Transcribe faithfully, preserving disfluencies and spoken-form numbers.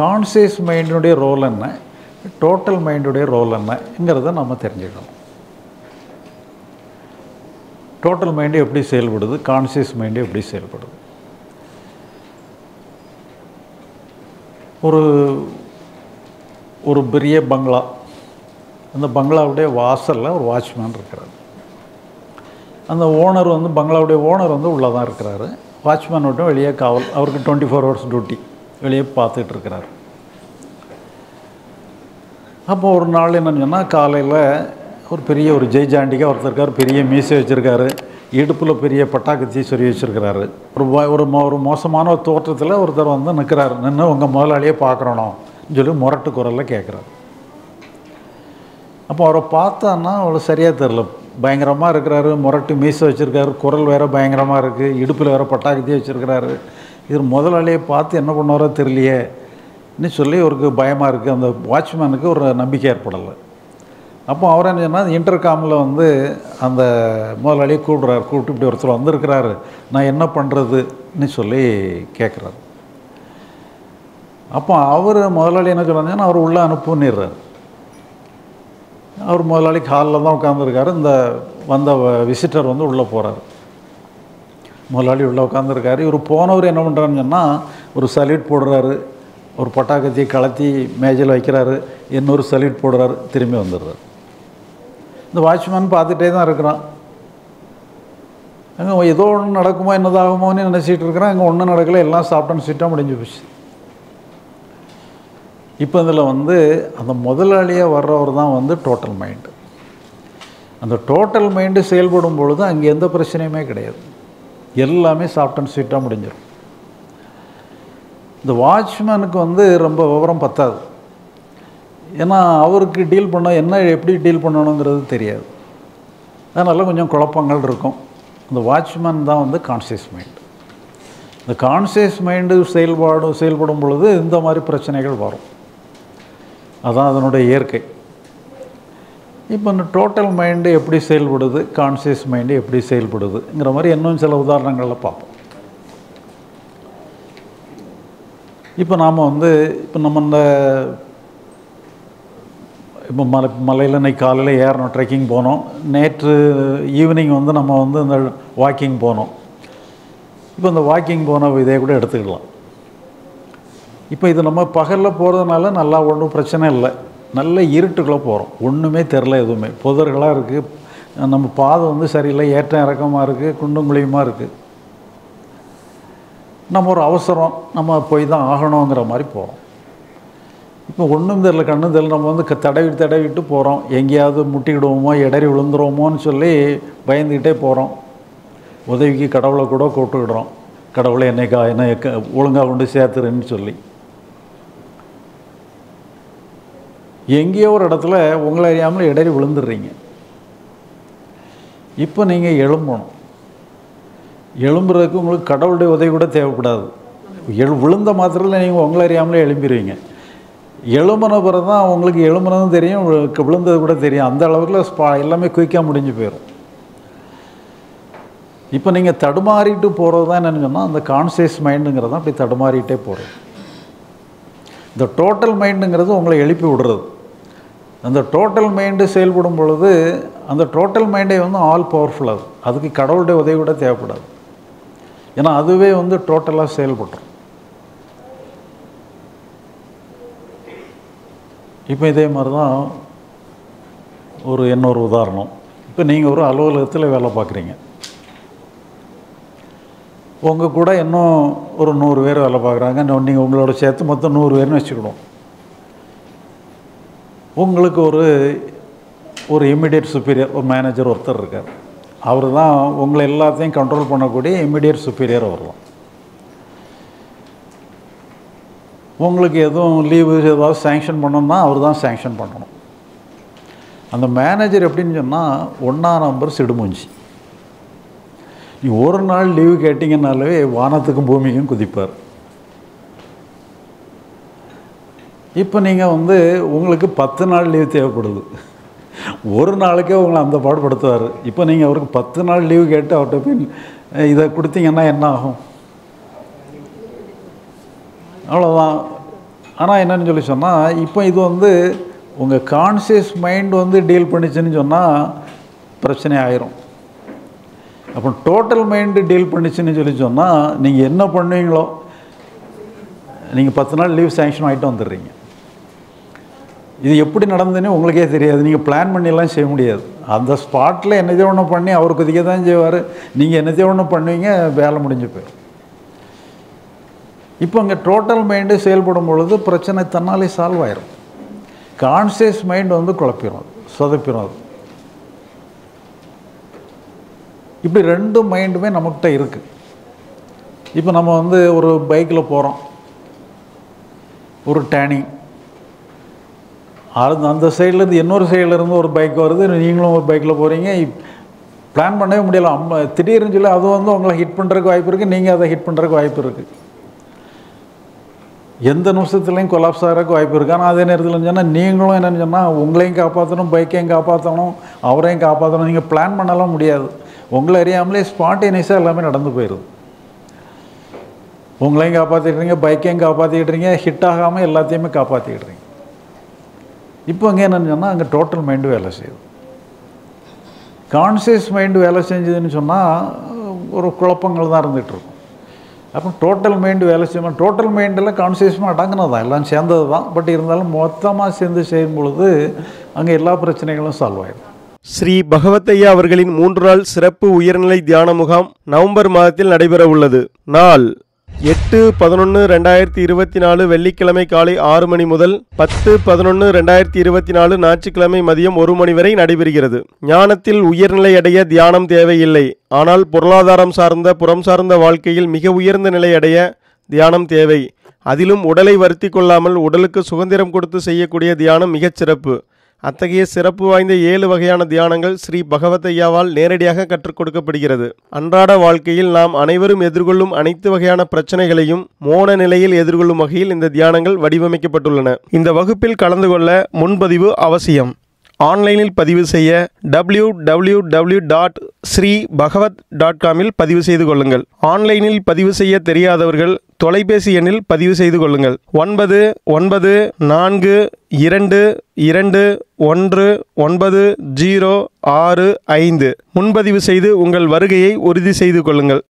conscious mind is role and total mind is role and total mind is the conscious mind is the ஒரு பெரிய பங்களா அந்த பங்களாவுடைய வாசல்ல ஒரு வாட்ச்மேன் இருக்காரு அந்த ஓனர் வந்து பங்களாவுடைய ஓனர் வந்து உள்ள தான் இருக்காரு வாட்ச்மேன் வந்து வெளிய காவல் அவருக்கு twenty-four hours டியூட்டி வெளிய பாத்துட்டு இருக்காரு அப்ப ஒரு நாள் என்னன்னா காலையில ஒரு பெரிய ஒரு ஜெய்ஜாண்டிகா ஒருத்தர் இருக்காரு பெரிய மீசை வச்சிருக்காரு இடுப்புல பெரிய பட்டாக்கத்தி சொறி வச்சிருக்காரு ஒரு ஒரு மோசமான தோற்றத்துல ஒருத்தர் வந்து நிக்கறாரு நின்னு உங்க முதலாளியை பார்க்கறோம் Jolly Moratu Korala Kakra. Upon a patana or Saria Terla, Bangrama Regra, Moratu Mesa Chirgar, Coral Vera Bangrama, Udupula Patak de Chirgar, your Motherlale Path and Nora Terlia, Nisuli or Bayamark and the watchman go and Nabikar Podala. Upon our and another intercom on the and the Molali Kudra, Kutu or Throndergra, Nayana Pandra Nisuli Kakra. அப்ப அவர் முதலாளி என்ன சொல்றானேன்னா அவர் உள்ள அனுப்புறார் அவர் முதலாளி ஹால்ல தான் உட்கார்ந்து இருக்காரு இந்த வந்த விசிட்டர் வந்து உள்ள போறாரு முதலாளி உள்ள உட்கார்ந்து இருக்காரு இவர் போனவர் என்ன பண்றாருன்னா ஒரு சல்யூட் போடுறாரு ஒரு பட்டாக்கத்தி கலத்தி மேஜையில வைக்கறாரு இன்னொரு சல்யூட் போடுறாரு திரும்பி வந்திரார் இந்த வாட்ச்மேன் பார்த்துட்டே தான் இருக்கான் அங்க ஏதோ ஒன்னு நடக்குமா என்னதாகுமோன்னு நினைச்சிட்டு இருக்கான் அங்க ஒண்ணு நடக்கல எல்லாம் சாப்பிட்டா சிட்டா முடிஞ்சு போச்சு இப்போ இதல வந்து அந்த முதலாளியா வர்றவர் தான் வந்து டோட்டல் மைண்ட் அந்த டோட்டல் மைண்ட் செயல்படும் பொழுது அங்க எந்த பிரச்சனையுமே கிடையாது எல்லாமே சாஃப்ட் அண்ட் ஸ்வீட்டா முடிஞ்சிரும் இந்த வாட்ச்மேனுக்கு வந்து ரொம்ப விவரம் பத்தாது ஏனா அவருக்கு டீல் பண்ண என்ன எப்படி டீல் பண்ணனும்ங்கிறது தெரியாது அதனால கொஞ்சம் குழப்பங்கள் இருக்கும் அந்த வாட்ச்மேன் தான் வந்து கான்ஷியஸ் மைண்ட் அந்த கான்ஷியஸ் மைண்ட் செயல்படும் செயல்படும் பொழுது இந்த மாதிரி பிரச்சனைகள் வரும் அதான் அதனுடைய இயற்கை இப்போ இந்த டோட்டல் மைண்ட் எப்படி செயல்படுது கான்ஷியஸ் மைண்ட் எப்படி செயல்படுதுங்கற மாதிரி இன்னும் சில உதாரணங்களை பாப்போம் இப்போ நாம வந்து இப்போ நம்ம அந்த இப்போ மலையில நை காலையில ஏறணும் ட்ரெக்கிங் போறோம் நேற்று ஈவினிங் வந்து நம்ம வந்து அந்த வாக்கிங் போறோம் இப்போ அந்த வாக்கிங் போனா இதே கூட எடுத்துக்கலாம் இப்போ இது நம்ம பகல்ல போறதனால நல்லா ஒண்ணும் பிரச்சனை இல்ல நல்ல இருட்டுக்குள்ள போறோம் ஒண்ணுமே தெரியல எதுமே பொதர்களா இருக்கு நம்ம பாதை வந்து சரியில்லை ஏற்ற இறக்கமா இருக்கு குண்டும் குழியுமா இருக்கு நம்ம ஒரு அவசரம் நம்ம போய் தான் ஆகணும்ங்கற மாதிரி போறோம் இப்போ ஒண்ணும் தெரியல கண்ணு தெரியல நம்ம வந்து தடவி தடவிட்டு போறோம் எங்கயாவது முட்டிடுவோமோ எடறி விழுந்துறோமோன்னு சொல்லி பயந்துட்டே போறோம் உதவிக்கு கடவுளை கூட கூப்பிடுறோம் கடவுளே என்னைக்கா என்ன ஒழுங்கா கொண்டு சேர்த்துறேன்னு சொல்லி எங்கேயோ ஒரு இடத்துல உங்களை அறியாமலே இடறி விழுந்துறீங்க இப்போ நீங்க எழும்பணும் எழும்பறதுக்கு உங்களுக்கு கடவுளுடைய உதவி கூட தேவைப்படாது விழுந்த மாத்திரல நீங்க உங்களை அறியாமலே எழும்பிடுவீங்க எழும்பன பிறகு தான் உங்களுக்கு எழும்பறதும் தெரியும் விழுந்தது கூட தெரியும் அந்த அளவுக்கு எல்லாமே குயிக்கா முடிஞ்சு போயிடும் இப்போ நீங்க தடுமாறிட்டு போறது தான் என்னன்னா அந்த கான்ஷியஸ் மைண்ட்ங்கறது தான் அப்படியே தடுமாறிட்டே போறது the total mindங்கிறது உங்களை எழுப்பி விடுறது அந்த டோட்டல் மைண்ட் செயல்படும் பொழுது அந்த டோட்டல் மைண்டே வந்து ஆல் பவர்ஃபுல் அதுக்கு கடவுளுடைய உதவி கூட தேவைப்படாது ஏனா அதுவே வந்து டோட்டலா செயல்படும் இப்போ இதே மாதிரி தான் ஒரு இன்னொரு உதாரணம் இப்போ நீங்க ஒரு அலுவலகத்துல வேலை பார்க்கறீங்க உங்க கூட இன்னும் ஒரு நூறு பேர் வேலை பார்க்கறாங்க நீங்க உங்களோட சேர்த்து மொத்தம் நூறு பேர்னு வெச்சுக்குறோம் உங்களுக்கு ஒரு ஒரு இமிடியேட் superior ஒரு மேனேஜர் ஒருத்தர் இருக்கார் அவர்தான் உங்களை எல்லாத்தையும் கண்ட்ரோல் பண்ணக்கூடிய இமிடியேட் superior வரலாம் உங்களுக்கு எதுவும் லீவ் ஏதாவது சாங்க்ஷன் பண்ணனும்னா அவர்தான் சாங்க்ஷன் பண்ணணும் அந்த மேனேஜர் எப்படின்னு சொன்னா ஒண்ணாம் நம்பர் சிடுமூஞ்சி நீ ஒரு நாள் லீவு கேட்டிங்கனாலே வானத்துக்கு பூமிக்கும் குதிப்பார் இப்போ நீங்க வந்து உங்களுக்கு பத்து நாள் லீவு தேவைப்படுது ஒரு நாளுக்கே உங்களை அந்த பாடு படுத்துவார் இப்போ நீங்க அவருக்கு பத்து நாள் லீவு கேட்டு அவட்ட போய் இத கொடுத்தீங்கன்னா என்ன ஆகும் அவ்வளவுதான் ஆனால் என்னன்னு சொல்லி சொன்னால் இப்போ இது வந்து உங்கள் கான்ஷியஸ் மைண்ட் வந்து டீல் பண்ணிச்சுன்னு சொன்னால் பிரச்சனை ஆயிரும். அப்போ டோட்டல் மைண்டு டீல் பண்ணிச்சுன்னு சொல்லி சொன்னால் நீங்கள் என்ன பண்ணுவீங்களோ, நீங்கள் பத்து நாள் லீவ் சேங்ஷன் ஆகிட்டு வந்துடுறீங்க. இது எப்படி நடந்ததுன்னு உங்களுக்கே தெரியாது, நீங்கள் பிளான் பண்ணிலாம் செய்ய முடியாது. அந்த ஸ்பாட்டில் என்னதே ஒன்று பண்ணி அவருக்கு ஒதுக்க தான் செய்வார், நீங்கள் என்னதே ஒன்று பண்ணுவீங்க, வேலை முடிஞ்சு போயிடும். இப்போ அங்கே டோட்டல் மைண்டு செயல்படும் பொழுது பிரச்சனை தன்னாலே சால்வ் ஆயிரும். கான்ஷியஸ் மைண்டு வந்து குழப்பிடும், அது சொதப்பிடும். அது இப்படி ரெண்டு மைண்டுமே நம்மகிட்ட இருக்குது. இப்போ நம்ம வந்து ஒரு பைக்கில் போகிறோம், ஒரு டேனிங், அது அந்த சைட்லேருந்து இன்னொரு சைட்லேருந்து ஒரு பைக் வருது, நீங்களும் ஒரு பைக்கில் போகிறீங்க, பிளான் பண்ணவே முடியலை. அம்மா திடீர்னு சொல்லி அது வந்து உங்களை ஹிட் பண்ணுறதுக்கு வாய்ப்பு இருக்குது, நீங்கள் அதை ஹிட் பண்ணுறதுக்கு வாய்ப்பு இருக்குது, எந்த நிமிஷத்துலையும் கொலாப்ஸ் ஆகிறதுக்கு வாய்ப்பு இருக்குது. ஆனால் அதே நேரத்தில் சொன்னால் நீங்களும் என்னென்னு சொன்னால் உங்களையும் காப்பாற்றணும், பைக்கையும் காப்பாற்றணும், அவரையும் காப்பாற்றணும். நீங்கள் பிளான் பண்ணலாம் முடியாது, உங்களை அறியாமலே ஸ்பான்டேனியஸாக எல்லாமே நடந்து போயிடுது. உங்களையும் காப்பாற்றிக்கிட்றீங்க, பைக்கையும் காப்பாற்றிக்கிட்றீங்க, ஹிட் ஆகாமல் எல்லாத்தையுமே காப்பாற்றிக்கிட்றீங்க. இப்போ அங்கே என்னென்னு சொன்னால் அங்கே டோட்டல் மைண்டு வேலை செய்யுது. கான்ஷியஸ் மைண்டு வேலை செஞ்சதுன்னு சொன்னால் ஒரு குழப்பங்கள் தான் இருந்துகிட்ருக்கும். அப்போ டோட்டல் மைண்டு வேலை செய்யணும். டோட்டல் மைண்டில் கான்ஷியஸமாக அடங்கினது தான், எல்லாம் சேர்ந்தது தான். பட் இருந்தாலும் மொத்தமாக சேர்ந்து செய்யும் பொழுது அங்கே எல்லா பிரச்சனைகளும் சால்வ் ஆகிடும். ஸ்ரீ பகவத் ஐயா அவர்களின் மூன்று நாள் சிறப்பு உயர்நிலை தியான முகாம் நவம்பர் மாதத்தில் நடைபெற உள்ளது. நாள் எட்டு பதினொன்று ரெண்டாயிரத்தி இருபத்தி நாலு வெள்ளிக்கிழமை காலை ஆறு மணி முதல் பத்து பதினொன்று ரெண்டாயிரத்தி இருபத்தி நாலு ஞாயிற்றுக்கிழமை மதியம் ஒரு மணி வரை நடைபெறுகிறது. ஞானத்தில் உயர்நிலை அடைய தியானம் தேவையில்லை, ஆனால் பொருளாதாரம் சார்ந்த புறம் சார்ந்த வாழ்க்கையில் மிக உயர்ந்த நிலை அடைய தியானம் தேவை. அதிலும் உடலை வருத்தி கொள்ளாமல் உடலுக்கு சுதந்திரம் கொடுத்து செய்யக்கூடிய தியானம் மிகச் சிறப்பு. அத்தகைய சிறப்பு வாய்ந்த ஏழு வகையான தியானங்கள் ஸ்ரீ பகவத் ஐயாவால் நேரடியாக கற்றுக் கொடுக்கப்படுகிறது. அன்றாட வாழ்க்கையில் நாம் அனைவரும் எதிர்கொள்ளும் அனைத்து வகையான பிரச்சனைகளையும் மோன நிலையில் எதிர்கொள்ளும் வகையில் இந்த தியானங்கள் வடிவமைக்கப்பட்டுள்ளன. இந்த வகுப்பில் கலந்து கொள்ள முன்பதிவு அவசியம். ஆன்லைனில் பதிவு செய்ய W W W dot Shri Bhagavat dot காமில் பதிவு செய்து கொள்ளுங்கள். ஆன்லைனில் பதிவு செய்ய தெரியாதவர்கள் தொலைபேசி எண்ணில் பதிவு செய்து கொள்ளுங்கள். ஒன்பது ஒன்பது நான்கு இரண்டு இரண்டு ஒன்று ஒன்பது ஜீரோ ஆறு ஐந்து. முன்பதிவு செய்து உங்கள் வருகையை உறுதி செய்து கொள்ளுங்கள்.